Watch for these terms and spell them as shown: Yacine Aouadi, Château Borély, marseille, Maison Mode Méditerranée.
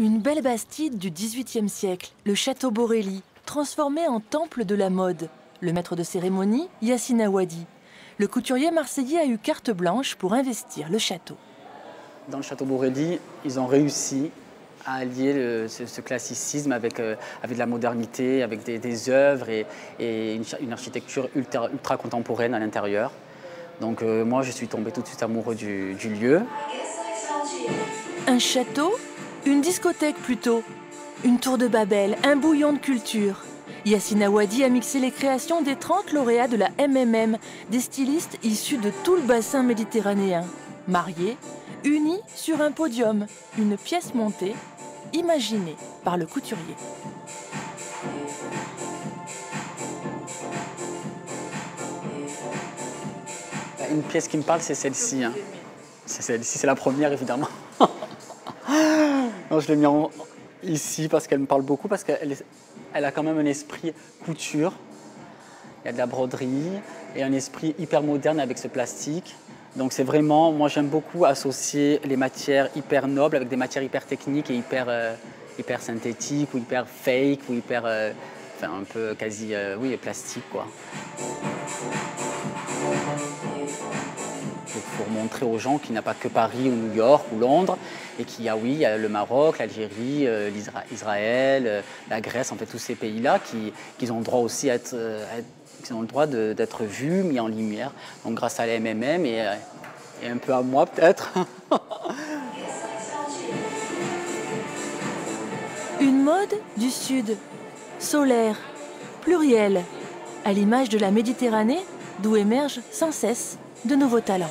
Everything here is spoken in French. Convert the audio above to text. Une belle bastide du XVIIIe siècle, le château Borély, transformé en temple de la mode. Le maître de cérémonie, Yacine Aouadi. Le couturier marseillais a eu carte blanche pour investir le château. Dans le château Borély, ils ont réussi à allier ce classicisme avec de la modernité, avec des œuvres et une architecture ultra contemporaine à l'intérieur. Donc moi, je suis tombé tout de suite amoureux du lieu. Un château, une discothèque plutôt, une tour de Babel, un bouillon de culture. Yacine Aouadi a mixé les créations des 30 lauréats de la MMM, des stylistes issus de tout le bassin méditerranéen. Mariés, unis sur un podium, une pièce montée, imaginée par le couturier. Une pièce qui me parle, c'est celle-ci. C'est celle-ci, c'est la première évidemment. Non, je l'ai mis ici parce qu'elle me parle beaucoup, parce qu'elle a quand même un esprit couture. Il y a de la broderie et un esprit hyper moderne avec ce plastique. Donc c'est vraiment, moi j'aime beaucoup associer les matières hyper nobles avec des matières hyper techniques et hyper synthétiques ou hyper fake ou hyper, enfin un peu quasi, oui, plastique quoi. Pour montrer aux gens qu'il n'y a pas que Paris ou New York ou Londres et qu'il y a, oui, il y a le Maroc, l'Algérie, l'Israël, la Grèce, en fait tous ces pays-là qui ont le droit aussi d'être vus, mis en lumière. Donc grâce à la MMM et un peu à moi peut-être. Une mode du Sud, solaire, plurielle, à l'image de la Méditerranée d'où émergent sans cesse de nouveaux talents.